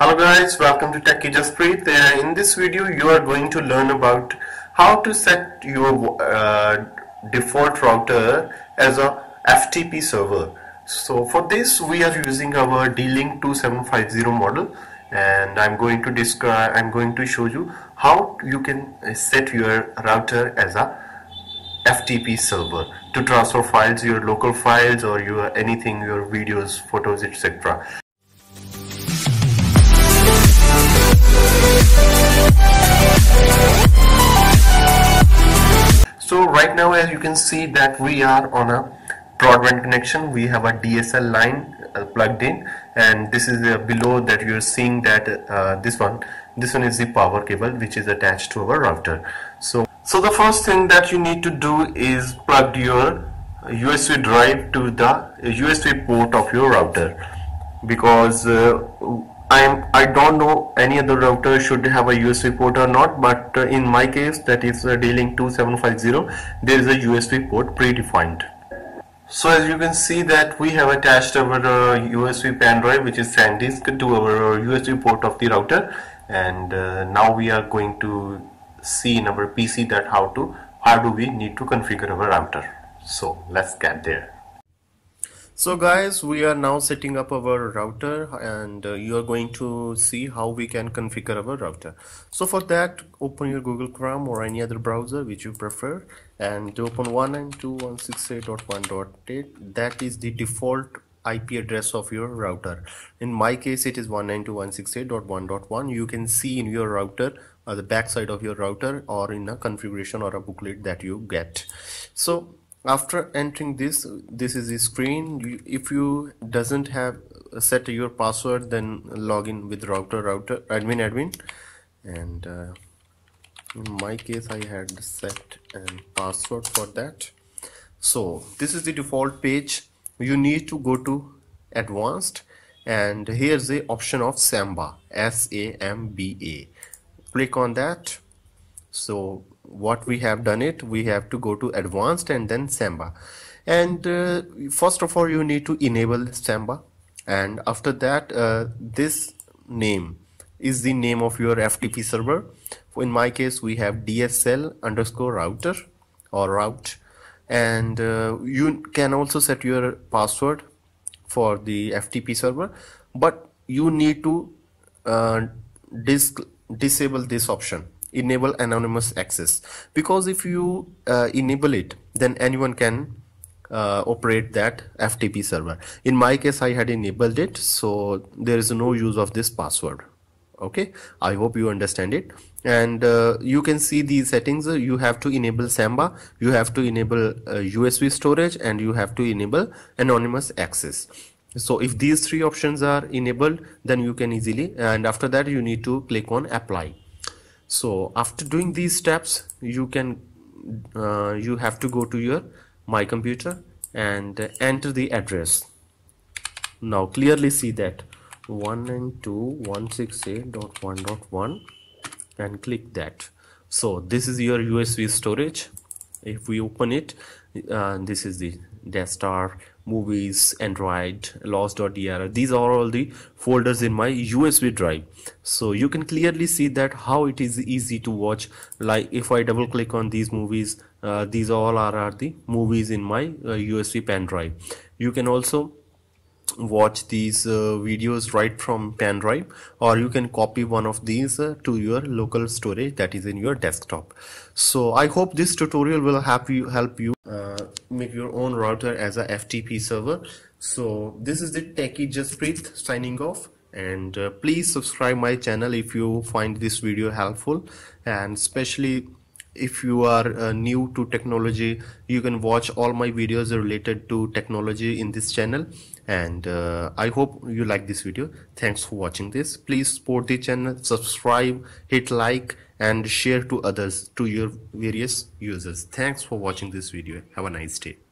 Hello guys, welcome to Techie Jaspreet. In this video you are going to learn about how to set your default router as a FTP server. So for this we are using our D-Link 2750 model, and I'm going to show you how you can set your router as a FTP server to transfer files, your local files or your anything, your videos, photos, etc. So right now, as you can see that we are on a broadband connection. We have a DSL line plugged in, and this is below that you are seeing that this one is the power cable which is attached to our router. So the first thing that you need to do is plug your USB drive to the USB port of your router, because I don't know any other router should have a USB port or not, but in my case, that is D-Link 2750, there is a USB port predefined. So as you can see that we have attached our USB pen drive, which is SanDisk, to our USB port of the router, and now we are going to see in our PC that how do we need to configure our router. So let's get there. So guys, we are now setting up our router, and you are going to see how we can configure our router. So for that, open your Google Chrome or any other browser which you prefer, and open 192.168.1.8. that is the default IP address of your router. In my case it is 192.168.1.1. you can see in your router the back side of your router or in a configuration or a booklet that you get. So after entering this is the screen. If you doesn't have set your password, then log in with router admin, and in my case I had set and password for that. So this is the default page. You need to go to advanced, and here's the option of Samba, S-A-M-B-A. Click on that. So what we have done it, we have to go to advanced and then Samba, and first of all you need to enable Samba, and after that this name is the name of your FTP server. In my case we have DSL_router or route, and you can also set your password for the FTP server, but you need to disable this option, enable anonymous access, because if you enable it, then anyone can operate that FTP server. In my case I had enabled it, so there is no use of this password. Okay, I hope you understand it. And you can see these settings. You have to enable Samba, you have to enable USB storage, and you have to enable anonymous access. So if these three options are enabled, then you can easily, and after that you need to click on apply. So after doing these steps, you can you have to go to your My Computer and enter the address. Now clearly see that 192.168.1.1 and click that. So this is your USB storage. If we open it, this is the desktop, movies, Android, lost.dr. These are all the folders in my USB drive. So you can clearly see that how it is easy to watch. Like if I double click on these movies, these all are the movies in my USB pen drive. You can also watch these videos right from pen drive, or you can copy one of these to your local storage that is in your desktop. So I hope this tutorial will help you make your own router as a FTP server. So this is the Techie Jaspreet signing off, and please subscribe my channel if you find this video helpful, and especially if you are new to technology, you can watch all my videos related to technology in this channel. And I hope you like this video. Thanks for watching this. Please support the channel, subscribe, hit like, and share to others, to your various users. Thanks for watching this video. Have a nice day.